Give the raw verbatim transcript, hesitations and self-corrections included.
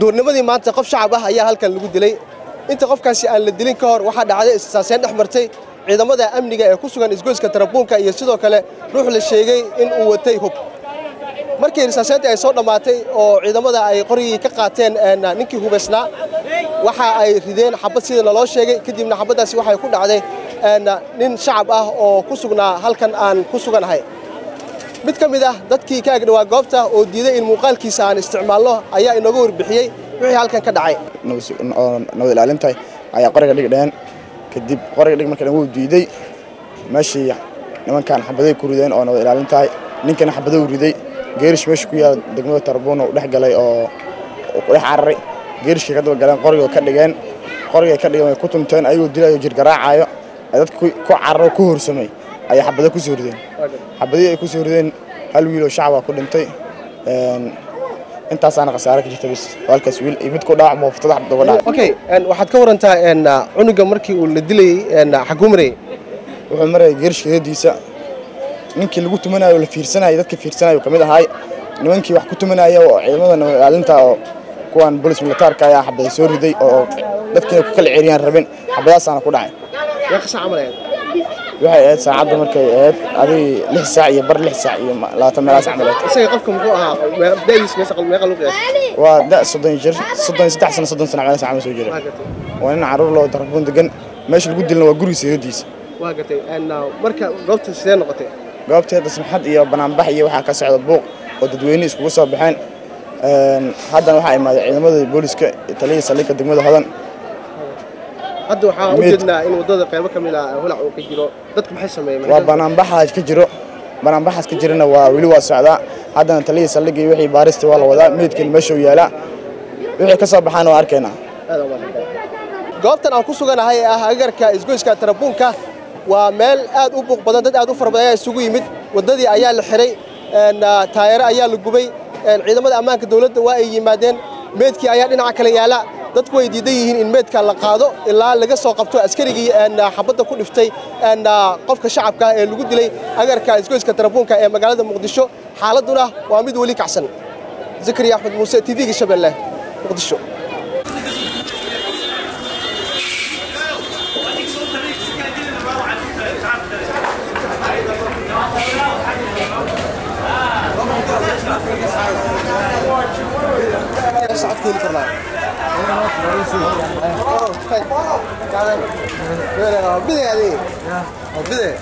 duurnimadii maanta qof shacab ah ayaa halkan lagu dilay inta qofkaasi aan la dilin ka hor waxa dhacday istaaseen dhexmartay ciidamada amniga ee ku sugan isgoyska Tarbuunka iyo sidoo kale ruux la sheegay in uu watay hub markii istaaseentii ay soo dhamaatay oo ciidamada ay qorigii ka qaateen ninkii hubasnaa waxa ay rideen xabad sida loo sheegay kadibna xabadaasi waxa ay ku dhacday nin shacab ah oo ku sugnaa halkan aan ku suganahay mid kamid ah dadkii ka ag dhawaa goobta oo diiday in muuqaalkiisa aan isticmaalo ayaa inaga warbixiyay wixii halkan ka dhacay nabad ilaalinta ayaa qoriga dhigdeen kadib qoriga dhig markii uu diiday meeshii nimankan xabaday ku rideen oo nabad ilaalinta ninkan xabaday u riday geerish meesha ku yaal degmada Tarbuunka oo dhex galay oo wax cararay geerish ka daba galeen qoriga ka dhigeen qoriga ka dhigeen ku tunteen ayuu dilay jir garaacayo dadku ku carro ku horsamay أي حبذا كوسوردين، حبذي كوسوردين هل ويلو شعبه كلهم تي، أنت أصلاً قصارك جت بس، والكسويل يبيت كل داعم وفتح بدوله. أوكي، أن واحد كور أنت أن عنق مركي والدلي أن حكومري، وحمري قرش هدي سا، منك اللي قلت منها ولا في سنة يدك في سنة وكملها هاي، منك وحكوت منها يا وعلمنا إنه علمتها كون بوليس ملتارك يا حبذي سوردي أو دفك كل عيريان ربين حبذا أصلاً كل داعم. يا خش عمله. waxay aad saacada markay aad adii lix saac iyo bar lix saac iyo la tamaa saac amalay isay qofkum ku aha badays meesha qalmiga qalmiga waa da soddon jir soddon saddex sano soddon sano aad saacada soo jiray waa in carruur loo darbuun degan meesha lagu dilna waa guriisa hadiisa waa gatay ana marka goobta sidee noqotay goobteeda saxad iyo banaanbax iyo waxa ka socda buuq oo dadweynaha isku soo baxeen een hadda waxa ay imaadeen ciidamada booliska taliya salka degmada hadan هذا واحد وجدنا إنه ضد القيامة كمل هلا وكجرو ضد كم حسم يعني. وبنام بحاج كجرو بنام بحاج كجرنا وولوا السعداء هذا نتلي سلقي يوحي بارست والله وذا ميت كل مشوا يلا يوحي كسب حانو أركنا. هذا والله. جوابتنا كوسجنا هاي أجر كإزجوز كتربونك ومال أدو بق بدن أدو فربايا السوقي مد وضدي أيال الحري أن تاير أيال الجبي عندما أمانك الدولة وأي مدن ميت كي أيال نعكل يلا. dadku way diidaayeen in meedka la qaado ilaa laga soo qabto askarigii aan xabadda ku dhiftay aan qofka shacabka ee lagu dilay agarka isgoyska Tarbuunka ee magaalada Muqdisho xaaladuna waa mid wali kacsan Zakariya Ahmed Muuse T V ga Shabeelle Muqdisho بدي